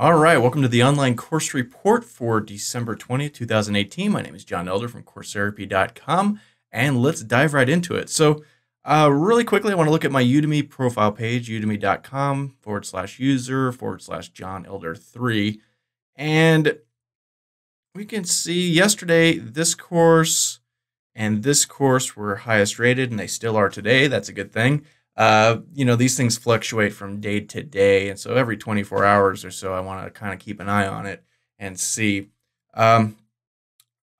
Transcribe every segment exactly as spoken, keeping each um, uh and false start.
All right, welcome to the online course report for December twentieth, two thousand eighteen. My name is John Elder from Courserapy dot com, and let's dive right into it. So uh, really quickly, I want to look at my Udemy profile page, udemy.com forward slash user forward slash John Elder three. And we can see yesterday this course and this course were highest rated, and they still are today. That's a good thing. Uh, you know, these things fluctuate from day to day. And so every twenty-four hours or so, I want to kind of keep an eye on it and see. Um,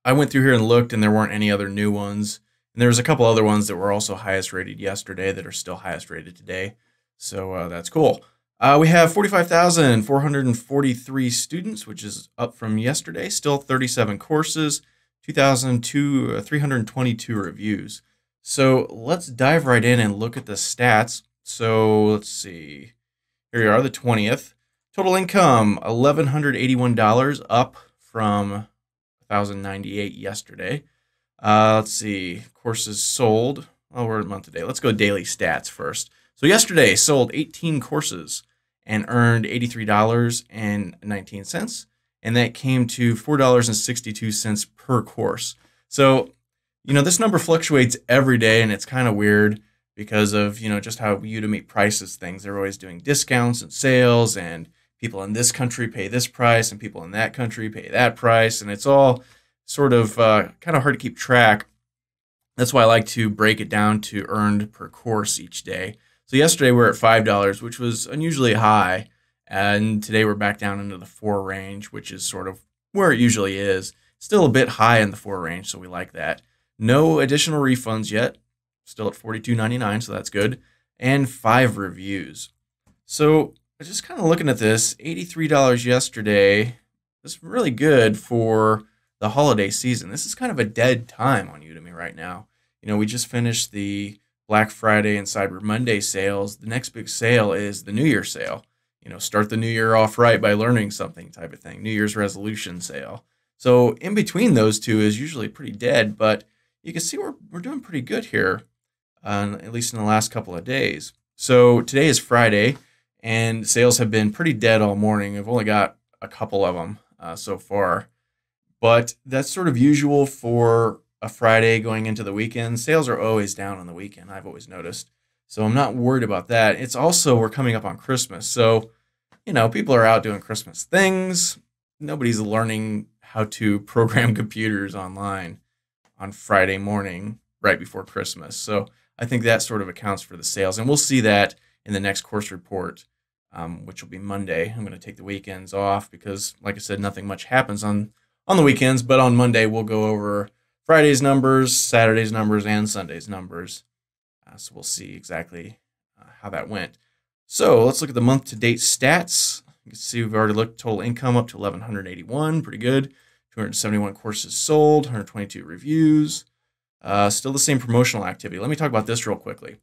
I went through here and looked, and there weren't any other new ones. And there was a couple other ones that were also highest rated yesterday that are still highest rated today. So uh, that's cool. Uh, we have forty-five thousand four hundred forty-three students, which is up from yesterday. Still thirty-seven courses, two thousand three hundred twenty-two reviews. So let's dive right in and look at the stats. So let's see. Here we are, the twentieth. Total income, one thousand one hundred eighty-one dollars, up from one thousand ninety-eight dollars yesterday. Uh, let's see. Courses sold. Oh, we're at month to date. Let's go daily stats first. So yesterday, sold eighteen courses and earned eighty-three dollars and nineteen cents. And that came to four dollars and sixty-two cents per course. So you know, this number fluctuates every day, and it's kind of weird because of, you know, just how Udemy prices things. They're always doing discounts and sales, and people in this country pay this price and people in that country pay that price. And it's all sort of uh, kind of hard to keep track. That's why I like to break it down to earned per course each day. So yesterday we were at five dollars, which was unusually high. And today we're back down into the four range, which is sort of where it usually is. Still a bit high in the four range, so we like that. No additional refunds yet, still at forty-two ninety-nine, so that's good, and five reviews. So just kind of looking at this, eighty-three dollars yesterday. That's really good for the holiday season. This is kind of a dead time on Udemy right now. You know, we just finished the Black Friday and Cyber Monday sales. The next big sale is the New Year sale. You know, start the new year off right by learning something type of thing, New Year's resolution sale. So in between those two is usually pretty dead, but you can see we're, we're doing pretty good here, uh, at least in the last couple of days. So today is Friday, and sales have been pretty dead all morning. I've only got a couple of them uh, so far, but that's sort of usual for a Friday going into the weekend. Sales are always down on the weekend, I've always noticed. So I'm not worried about that. It's also, we're coming up on Christmas. So, you know, people are out doing Christmas things. Nobody's learning how to program computers online on Friday morning right before Christmas. So I think that sort of accounts for the sales. And we'll see that in the next course report, um, which will be Monday. I'm going to take the weekends off because, like I said, nothing much happens on, on the weekends. But on Monday, we'll go over Friday's numbers, Saturday's numbers, and Sunday's numbers. Uh, so we'll see exactly uh, how that went. So let's look at the month-to-date stats. You can see we've already looked at total income up to one thousand one hundred eighty-one, pretty good. two hundred seventy-one courses sold, one hundred twenty-two reviews, uh, still the same promotional activity. Let me talk about this real quickly.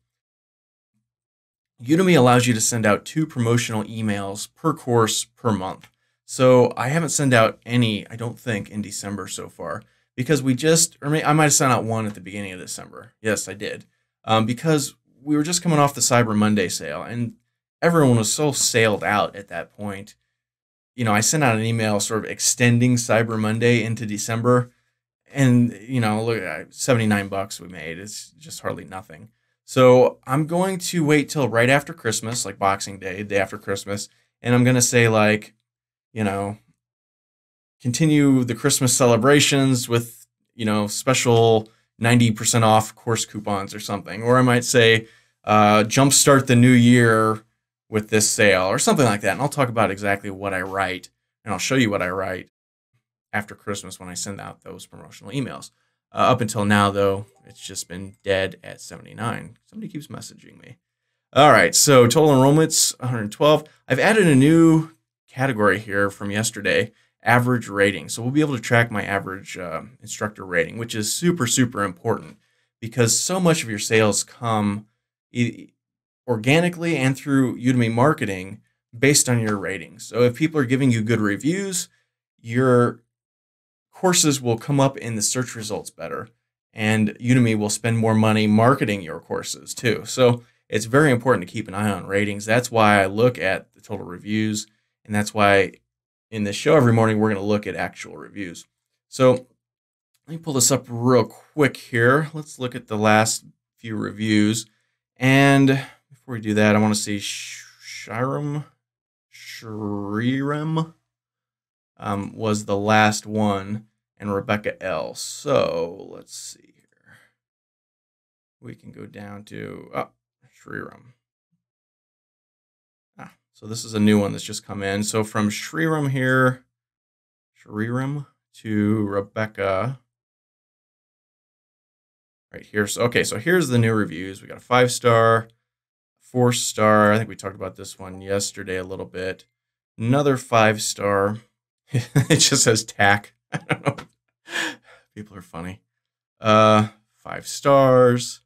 Udemy allows you to send out two promotional emails per course per month. So I haven't sent out any, I don't think, in December so far, because we just, or I might have sent out one at the beginning of December. Yes, I did. Um, because we were just coming off the Cyber Monday sale, and everyone was so sailed out at that point. You know, I sent out an email sort of extending Cyber Monday into December, and, you know, look, seventy-nine bucks we made. It's just hardly nothing. So I'm going to wait till right after Christmas, like Boxing Day, day after Christmas. And I'm going to say, like, you know, continue the Christmas celebrations with, you know, special ninety percent off course coupons or something. Or I might say, uh, jumpstart the new year with this sale or something like that. And I'll talk about exactly what I write, and I'll show you what I write after Christmas when I send out those promotional emails. Uh, up until now, though, it's just been dead at seventy-nine. Somebody keeps messaging me. All right, so total enrollments, one hundred twelve. I've added a new category here from yesterday, average rating. So we'll be able to track my average uh, instructor rating, which is super, super important because so much of your sales come e organically and through Udemy marketing based on your ratings. So if people are giving you good reviews, your courses will come up in the search results better, and Udemy will spend more money marketing your courses too. So it's very important to keep an eye on ratings. That's why I look at the total reviews, and that's why in this show every morning, we're going to look at actual reviews. So let me pull this up real quick here. Let's look at the last few reviews. And before we do that, I want to see Shiram. Shriram um, was the last one, and Rebecca L. So let's see here. We can go down to oh, Shriram. Ah, so this is a new one that's just come in. So from Shriram here, Shriram to Rebecca right here. So okay, so here's the new reviews. We got a five star. Four star. I think we talked about this one yesterday a little bit. Another five star. It just says tack. I don't know. People are funny. Uh, five stars,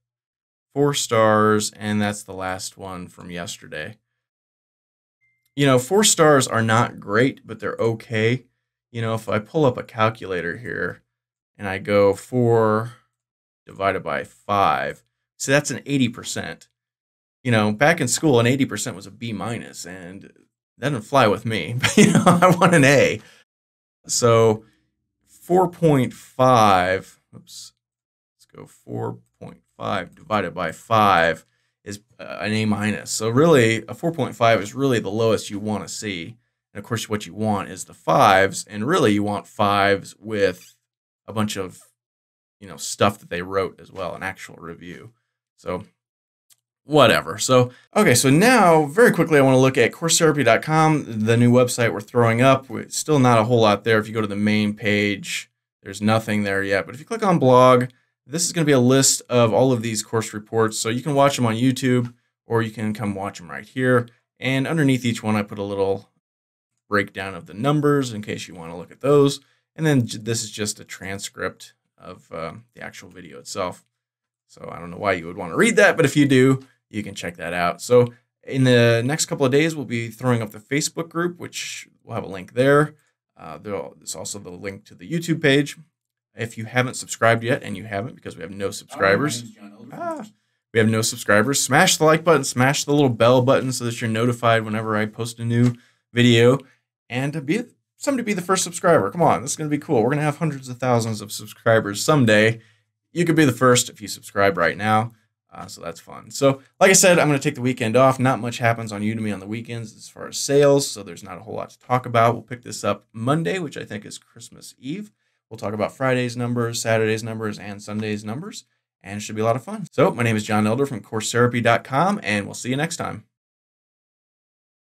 four stars, and that's the last one from yesterday. You know, four stars are not great, but they're okay. You know, if I pull up a calculator here and I go four divided by five, so that's an eighty percent. You know, back in school, an eighty percent was a B minus, and that didn't fly with me. You know, I want an A. So four point five, oops, let's go four point five divided by five is uh, an A minus. So really, a four point five is really the lowest you want to see. And of course, what you want is the fives, and really you want fives with a bunch of, you know, stuff that they wrote as well, an actual review. So whatever. So, okay. So now very quickly, I want to look at course therapy dot com, the new website we're throwing up. It's still not a whole lot there. If you go to the main page, there's nothing there yet, but if you click on blog, this is going to be a list of all of these course reports. So you can watch them on YouTube or you can come watch them right here. And underneath each one, I put a little breakdown of the numbers in case you want to look at those. And then this is just a transcript of uh, the actual video itself. So I don't know why you would want to read that, but if you do, you can check that out. So in the next couple of days, we'll be throwing up the Facebook group, which we'll have a link there. Uh, there's also the link to the YouTube page. If you haven't subscribed yet, and you haven't because we have no subscribers, ah, we have no subscribers, smash the like button, smash the little bell button so that you're notified whenever I post a new video, and to be somebody be the first subscriber. Come on, this is going to be cool. We're going to have hundreds of thousands of subscribers someday. You could be the first if you subscribe right now. Uh, so that's fun. So like I said, I'm going to take the weekend off. Not much happens on Udemy on the weekends as far as sales. So there's not a whole lot to talk about. We'll pick this up Monday, which I think is Christmas Eve. We'll talk about Friday's numbers, Saturday's numbers, and Sunday's numbers. And it should be a lot of fun. So my name is John Elder from course therapy dot com, and we'll see you next time.